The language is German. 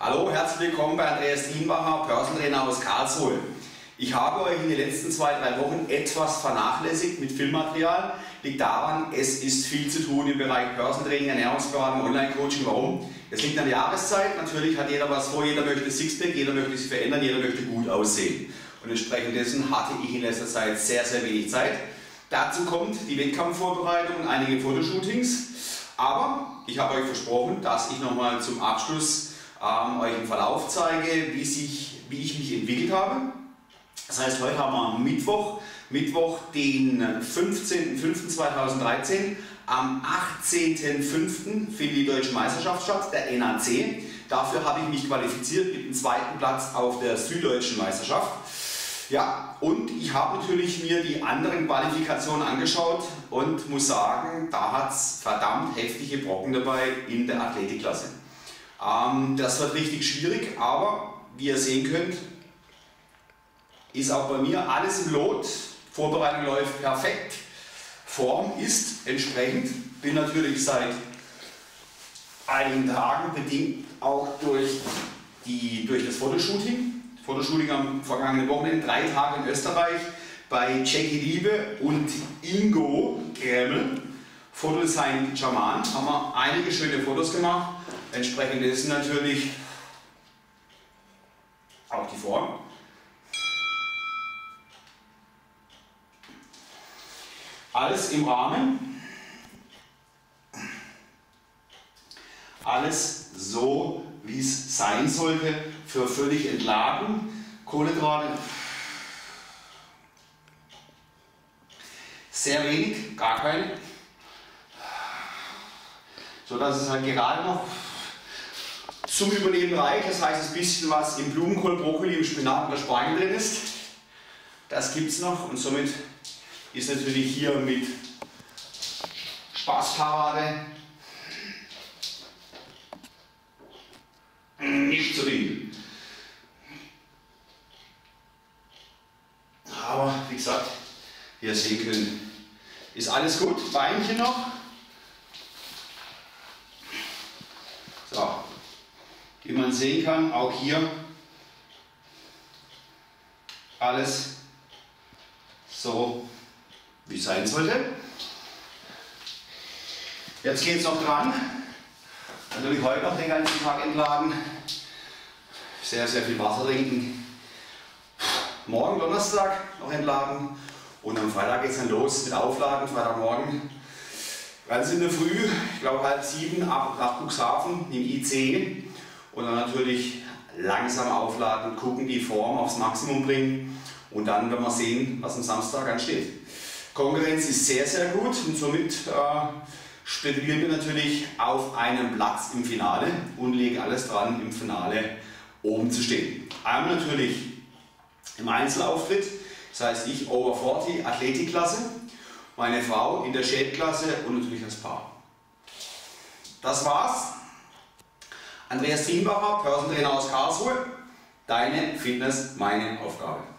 Hallo, herzlich willkommen bei Andreas Trienbacher, Börsentrainer aus Karlsruhe. Ich habe euch in den letzten 2-3 Wochen etwas vernachlässigt mit Filmmaterial. Liegt daran, es ist viel zu tun im Bereich Börsentraining, Ernährungsberatung, Online-Coaching. Warum? Es liegt an der Jahreszeit. Natürlich hat jeder was vor, jeder möchte Sixpack, jeder möchte sich verändern, jeder möchte gut aussehen. Und entsprechend dessen hatte ich in letzter Zeit sehr, sehr wenig Zeit. Dazu kommt die Wettkampfvorbereitung und einige Fotoshootings. Aber ich habe euch versprochen, dass ich nochmal zum Abschluss euch im Verlauf zeige, wie ich mich entwickelt habe. Das heißt, heute haben wir Mittwoch, den 15.05.2013. Am 18.05. findet die Deutsche Meisterschaft statt, der NAC. Dafür habe ich mich qualifiziert mit dem zweiten Platz auf der Süddeutschen Meisterschaft. Ja, und ich habe natürlich mir die anderen Qualifikationen angeschaut und muss sagen, da hat es verdammt heftige Brocken dabei in der Athletikklasse. Das wird richtig schwierig, aber wie ihr sehen könnt, ist auch bei mir alles im Lot, Vorbereitung läuft perfekt, Form ist entsprechend, bin natürlich seit einigen Tagen bedingt auch durch das Fotoshooting. Fotoshooting am vergangenen Wochenende, 3 Tage in Österreich bei Jackie Liebe und Ingo Kreml. Fotosign German, haben wir einige schöne Fotos gemacht, entsprechend ist natürlich auch die Form. Alles im Rahmen, alles so, wie es sein sollte, für völlig entladen, Kohlenhydrate sehr wenig, gar keine, so dass es halt gerade noch zum Überleben reicht, das heißt ein bisschen was im Blumenkohl, Brokkoli, im Spinat oder Spargel drin ist, das gibt es noch und somit ist natürlich hier mit Spaßparade nicht zu reden. Aber wie gesagt, wie ihr sehen könnt, ist alles gut. Beinchen noch. So, wie man sehen kann, auch hier alles so, wie es sein sollte. Jetzt geht es noch dran. Natürlich heute noch den ganzen Tag entladen. Sehr, sehr viel Wasser trinken. Morgen Donnerstag noch entladen. Und am Freitag geht es dann los mit Aufladen. Freitagmorgen. Ganz in der Früh, ich glaube 6:30, ab nach Bruxhafen, im IC. Und dann natürlich langsam aufladen, gucken, die Form aufs Maximum bringen. Und dann werden wir sehen, was am Samstag ansteht. Konkurrenz ist sehr, sehr gut und somit spekulieren wir natürlich auf einen Platz im Finale und legen alles dran, im Finale oben zu stehen. Einmal natürlich im Einzelauftritt, das heißt ich Over 40, Athletikklasse, meine Frau in der Shape-Klasse und natürlich das Paar. Das war's. Andreas Trienbacher, Börsentrainer aus Karlsruhe. Deine Fitness, meine Aufgabe.